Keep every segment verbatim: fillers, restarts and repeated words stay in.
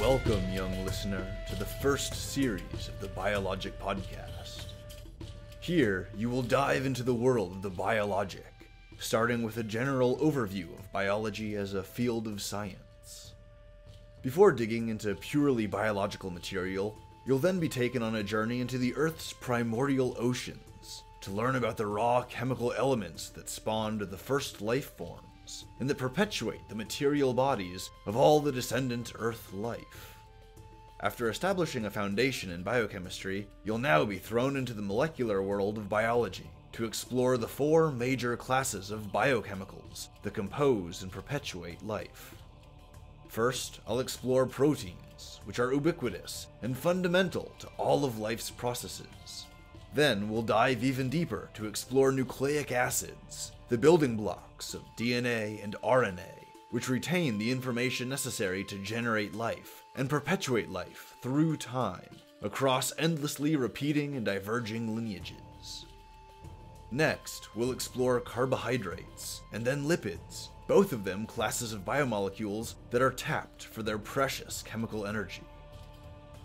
Welcome, young listener, to the first series of the Biologic Podcast. Here, you will dive into the world of the biologic, starting with a general overview of biology as a field of science. Before digging into purely biological material, you'll then be taken on a journey into the Earth's primordial oceans to learn about the raw chemical elements that spawned the first life form, and that perpetuate the material bodies of all the descendant Earth life. After establishing a foundation in biochemistry, you'll now be thrown into the molecular world of biology to explore the four major classes of biochemicals that compose and perpetuate life. First, I'll explore proteins, which are ubiquitous and fundamental to all of life's processes. Then we'll dive even deeper to explore nucleic acids, the building blocks of D N A and R N A, which retain the information necessary to generate life and perpetuate life through time, across endlessly repeating and diverging lineages. Next, we'll explore carbohydrates, and then lipids, both of them classes of biomolecules that are tapped for their precious chemical energy.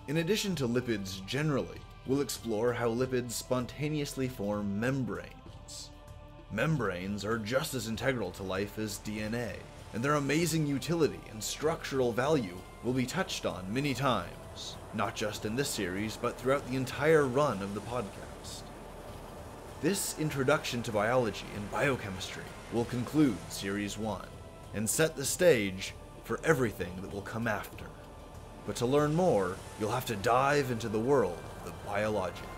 In addition to lipids generally, we'll explore how lipids spontaneously form membranes. Membranes are just as integral to life as D N A, and their amazing utility and structural value will be touched on many times, not just in this series, but throughout the entire run of the podcast. This introduction to biology and biochemistry will conclude Series one, and set the stage for everything that will come after. But to learn more, you'll have to dive into the world of the biologic.